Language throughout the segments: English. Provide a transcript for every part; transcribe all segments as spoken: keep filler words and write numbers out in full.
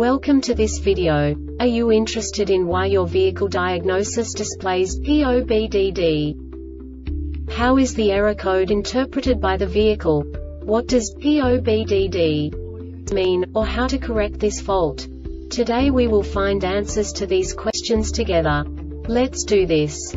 Welcome to this video. Are you interested in why your vehicle diagnosis displays P zero B D D? How is the error code interpreted by the vehicle? What does P zero B D D mean, or how to correct this fault? Today we will find answers to these questions together. Let's do this.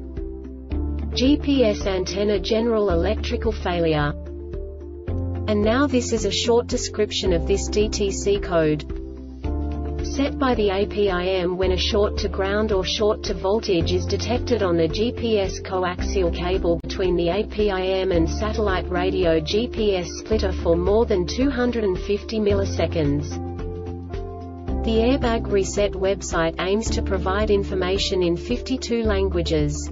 G P S antenna general electrical failure. And now this is a short description of this D T C code. Set by the A P I M when a short to ground or short to voltage is detected on the G P S coaxial cable between the A P I M and satellite radio G P S splitter for more than two hundred fifty milliseconds. The Airbag Reset website aims to provide information in fifty-two languages.